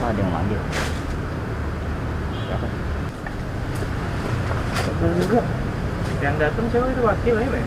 ada yang manggil. Siapa? Siapa juga? Yang datang siapa itu wakil ya, Pak?